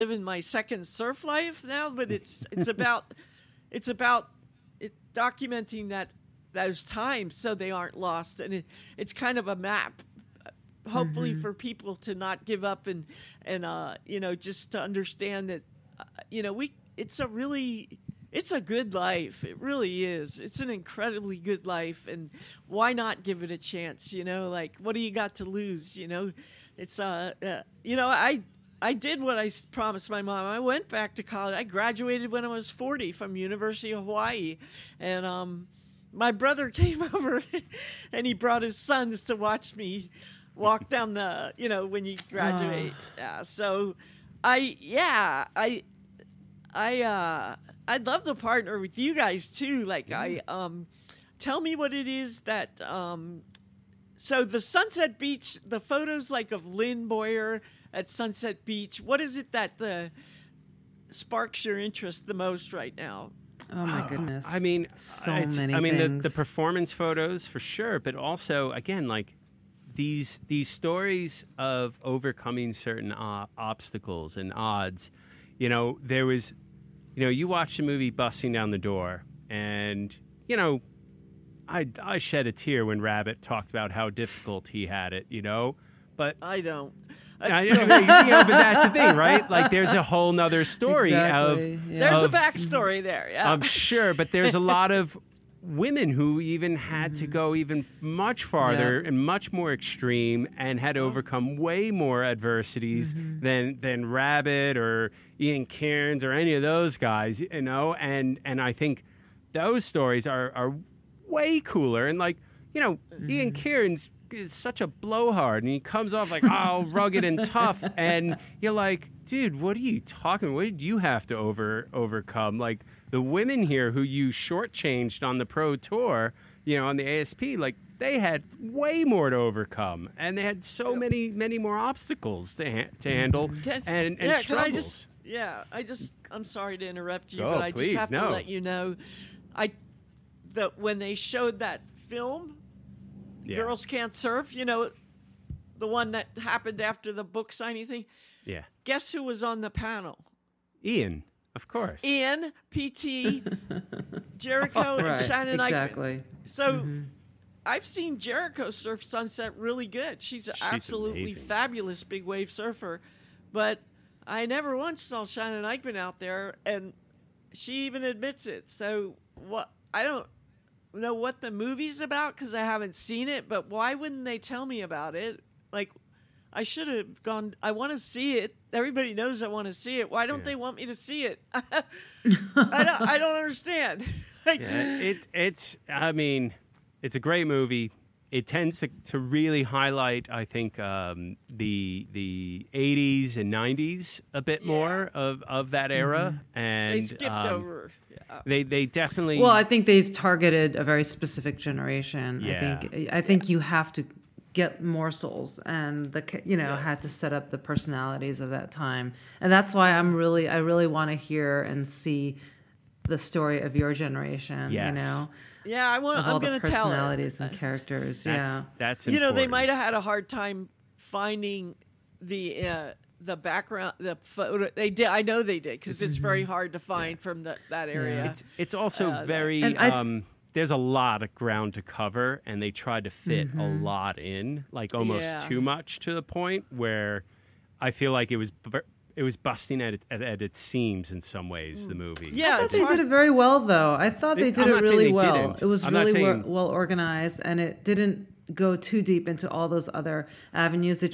living my second surf life now, but it's about documenting those times so they aren't lost, and it's kind of a map, hopefully, for people to not give up and just to understand that it's a good life. It really is. It's an incredibly good life, and why not give it a chance? Like, what do you got to lose? It's I did what I promised my mom. I went back to college. I graduated when I was 40 from University of Hawaii, and my brother came over, and he brought his sons to watch me walk down the, when you graduate. Yeah. So, I'd love to partner with you guys too. Like, tell me what it is that. So the Sunset Beach, the photos like of Lynn Boyer at Sunset Beach. What is it that sparks your interest the most right now? Oh my goodness! I mean, so many. I mean, the performance photos for sure, but also again, like these stories of overcoming certain obstacles and odds. There was. You watch the movie Busting Down the Door, and, I shed a tear when Rabbit talked about how difficult he had it, But I don't. But that's the thing, right? Like, there's a whole nother story. Exactly. There's a backstory there, yeah. I'm sure, but there's a lot of women who even had to go even much farther and much more extreme and had to overcome way more adversities than Rabbit or Ian Cairns or any of those guys, and I think those stories are way cooler. And like, Ian Cairns is such a blowhard and he comes off like rugged and tough, and you're like, dude, what are you talking? What did you have to overcome? Like, the women here who you shortchanged on the pro tour, on the ASP, like, they had way more to overcome, and they had so many more obstacles to handle and struggles. I'm sorry to interrupt you, but I just have to let you know, when they showed that film, Girls Can't Surf, the one that happened after the book signing thing. Yeah. Guess who was on the panel? Ian. Of course. Ian, P.T., Jericho, and Shannon Aikman. Exactly. So I've seen Jericho surf Sunset really good. She's absolutely fabulous big wave surfer. But I never once saw Shannon Aikman out there, and she even admits it. So I don't know what the movie's about because I haven't seen it, but why wouldn't they tell me about it? Like, I should have gone. I want to see it. Everybody knows I want to see it. Why don't they want me to see it? I don't understand. Like, I mean, it's a great movie. It tends to really highlight, I think, the 80s and 90s a bit more of that era. And they skipped over. They definitely. Well, I think they targeted a very specific generation. Yeah. I think you have to get morsels, and had to set up the personalities of that time, and that's why I really want to hear and see the story of your generation. I'm going to tell personalities and characters. That's important. They might have had a hard time finding the background, the photo. They did. I know they did, because it's very hard to find from that area. It's also very. There's a lot of ground to cover, and they tried to fit a lot in, like almost too much, to the point where I feel like it was busting at its seams in some ways. The movie, I thought they did it very well, though. I thought they did it really well. It was really well organized, and it didn't go too deep into all those other avenues. It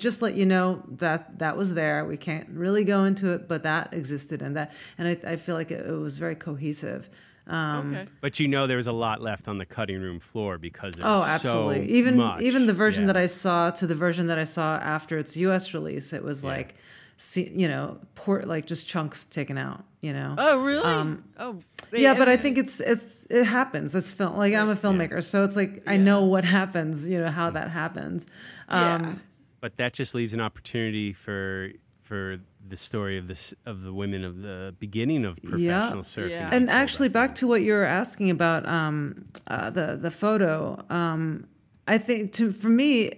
just let you know that was there. We can't really go into it, but that existed, and I feel like it was very cohesive. But there was a lot left on the cutting room floor because of absolutely. So even the version that I saw to the version that I saw after its U.S. release, it was like, just chunks taken out. Oh really? But I think it happens. It's film. Like, I'm a filmmaker, so it's like I know what happens. How that happens. But that just leaves an opportunity for the story of the women of the beginning of professional surfing. And actually, back to what you were asking about the photo. I think for me,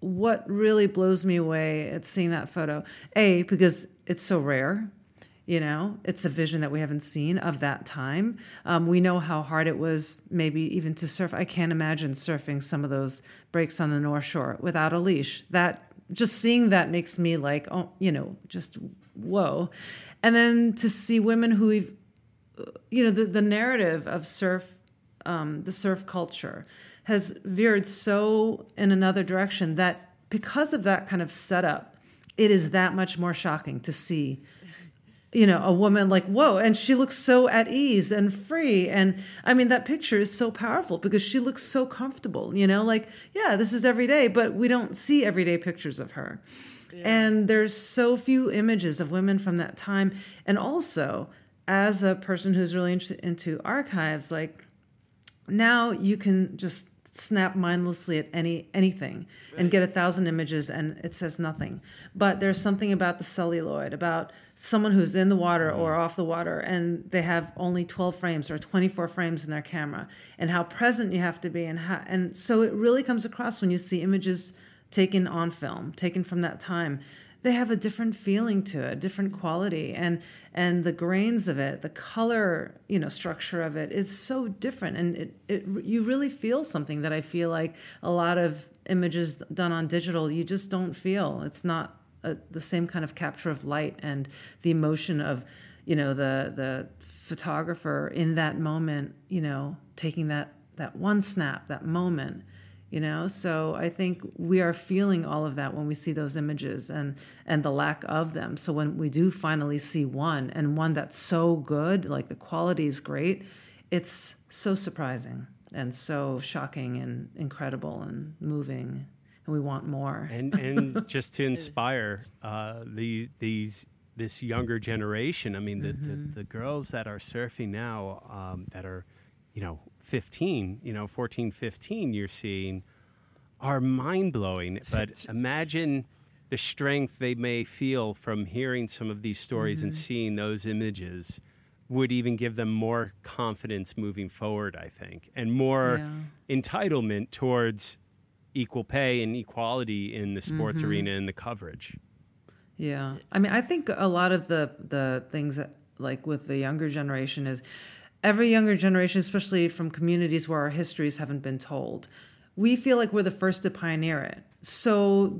what really blows me away at seeing that photo, because It's so rare. You know, it's a vision that we haven't seen of that time. We know how hard it was maybe even to surf. I can't imagine surfing some of those breaks on the North Shore without a leash. That, just seeing that makes me like, oh, you know, just whoa. And then to see women who, you know, the narrative of surf, the surf culture has veered so in another direction that because of that kind of setup, it is that much more shocking to see, you know, a woman like, whoa, and she looks so at ease and free. And I mean, that picture is so powerful because she looks so comfortable, you know, like, yeah, this is every day, but we don't see everyday pictures of her. Yeah. And there's so few images of women from that time. And also, as a person who's really interested into archives, like now you can just snap mindlessly at anything right. and get 1,000 images and it says nothing. But there's something about the celluloid, about someone who's in the water or off the water and they have only 12 frames or 24 frames in their camera, and how present you have to be. And how, and so it really comes across when you see images taken on film, taken from that time. They have a different feeling to it, a different quality, and the grains of it, the color, you know, structure of it is so different, and you really feel something that I feel like a lot of images done on digital you just don't feel. It's not the same kind of capture of light and the emotion of, you know, the photographer in that moment, you know, taking that one snap, that moment. You know, so I think we are feeling all of that when we see those images and the lack of them. So when we do finally see one, and one that's so good, like the quality is great, it's so surprising and so shocking and incredible and moving, and we want more. And just to inspire this younger generation. I mean, the girls that are surfing now, that are, you know, 15, you know, 14, 15, you're seeing are mind-blowing. But imagine the strength they may feel from hearing some of these stories and seeing those images would even give them more confidence moving forward, I think, and more entitlement towards equal pay and equality in the sports arena and the coverage. Yeah. I mean, I think a lot of the things that, like with the younger generation is, every younger generation, especially from communities where our histories haven't been told, we feel like we're the first to pioneer it. So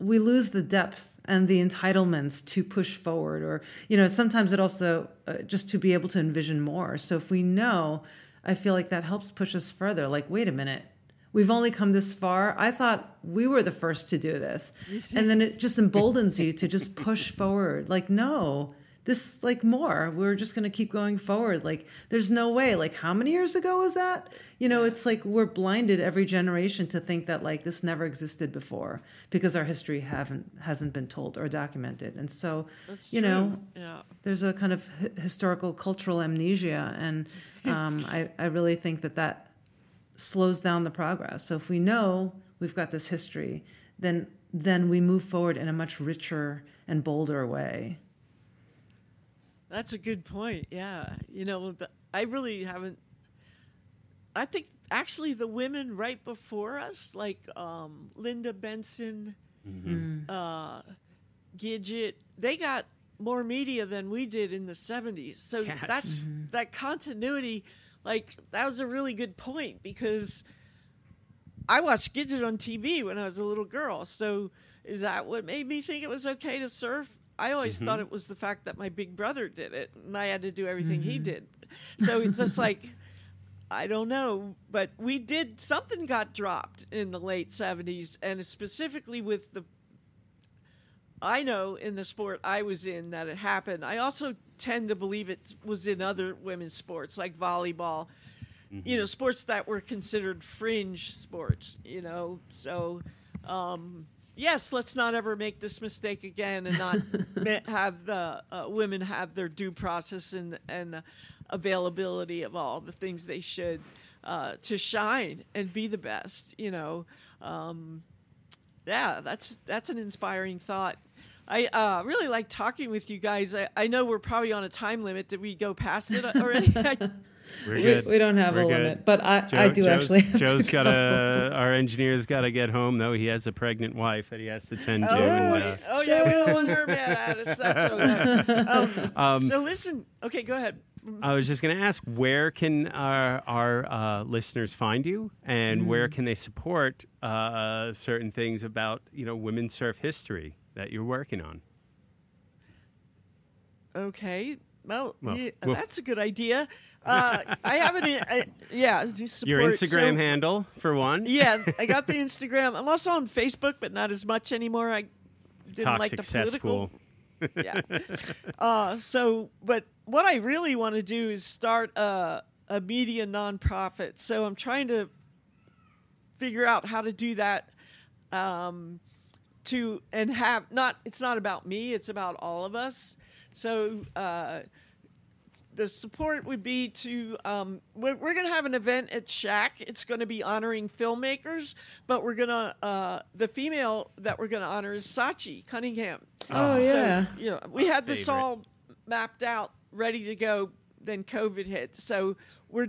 we lose the depth and the entitlements to push forward, or, you know, sometimes it also just to be able to envision more. So if we know, I feel like that helps push us further. Like, wait a minute, we've only come this far. I thought we were the first to do this. And then it just emboldens you to just push forward. Like, no, this, like, more, we're just going to keep going forward. Like, there's no way, like, how many years ago was that? You know, it's like, we're blinded every generation to think that, like, this never existed before because our history hasn't been told or documented. And so, you know, there's a kind of historical cultural amnesia. And I really think that slows down the progress. So if we know we've got this history, then we move forward in a much richer and bolder way. That's a good point. Yeah. You know, I really haven't. I think actually the women right before us, like Linda Benson, Gidget, they got more media than we did in the 70s. So that's that continuity. Like, that was a really good point, because I watched Gidget on TV when I was a little girl. So is that what made me think it was okay to surf? I always thought it was the fact that my big brother did it and I had to do everything he did. So it's just like, I don't know, but we did, something got dropped in the late 70s, and specifically with the, I know in the sport I was in that it happened. I also tend to believe it was in other women's sports like volleyball, you know, sports that were considered fringe sports, you know, so, yes, let's not ever make this mistake again, and not have the women have their due process and availability of all the things they should to shine and be the best. You know, yeah, that's an inspiring thought. I really like talking with you guys. I know we're probably on a time limit. Did we go past it already? We don't have a limit, but I do actually. Our engineer's got to get home, though. He has a pregnant wife that he has to tend to. Yeah, we don't want her mad at us. That's okay. So listen. Okay, go ahead. I was just going to ask, where can our listeners find you, and where can they support certain things about women's surf history that you're working on? Okay. Well, that's a good idea. I haven't. Your Instagram handle, for one. Yeah, I got the Instagram. I'm also on Facebook, but not as much anymore. I didn't like the political. Yeah. But what I really want to do is start a media nonprofit. So I'm trying to figure out how to do that. It's not about me. It's about all of us. So the support would be to we're going to have an event at Shack. It's going to be honoring filmmakers, but we're going to the female that we're going to honor is Sachi Cunningham. We had this all mapped out, ready to go. Then COVID hit, so we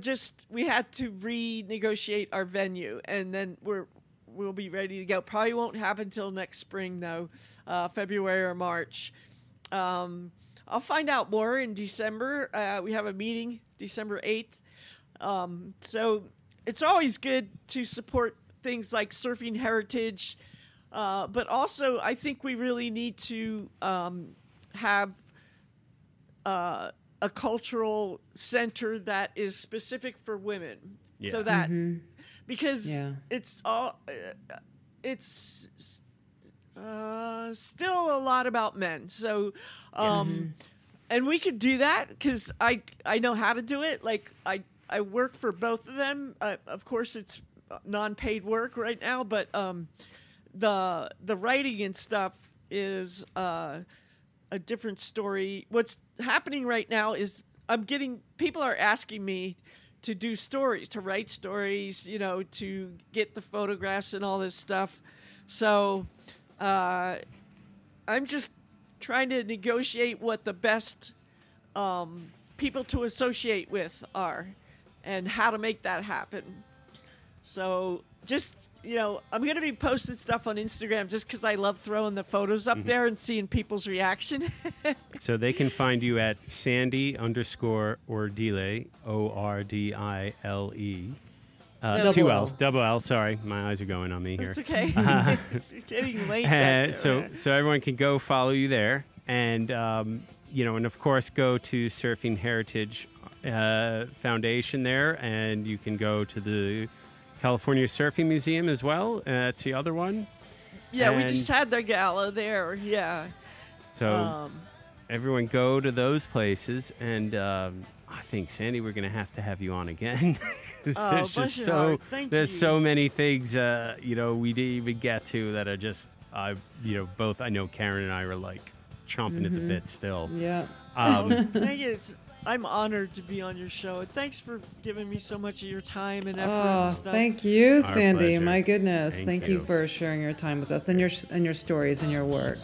had to renegotiate our venue, and then we'll be ready to go. Probably won't happen till next spring though, February or March. I'll find out more in December. We have a meeting December 8th. So it's always good to support things like surfing heritage. But also, I think we really need to have a cultural center that is specific for women. Yeah. So that, because it's all, still a lot about men. So, and we could do that because I know how to do it. Like I work for both of them. Of course, it's non-paid work right now, but the writing and stuff is a different story. What's happening right now is people are asking me to do stories, to write stories, to get the photographs and all this stuff. So. I'm just trying to negotiate what the best people to associate with are and how to make that happen. So just, I'm going to be posting stuff on Instagram just because I love throwing the photos up there and seeing people's reaction. So they can find you at Sandy_Ordile, Ordile. Two L's, double L. Sorry, my eyes are going on me here. It's okay. It's getting late. So everyone can go follow you there, and and of course go to Surfing Heritage Foundation there, and you can go to the California Surfing Museum as well. That's the other one. Yeah, we just had their gala there. Yeah. So everyone go to those places and. I think, Sandy, we're going to have you on again. There's so many things, we didn't even get to that. I know Karen and I were like chomping at the bit still. Yeah. Thank you. I'm honored to be on your show. Thanks for giving me so much of your time and effort and stuff. Thank you, Sandy. Pleasure. My goodness. Thank you for sharing your time with us and your stories and your work.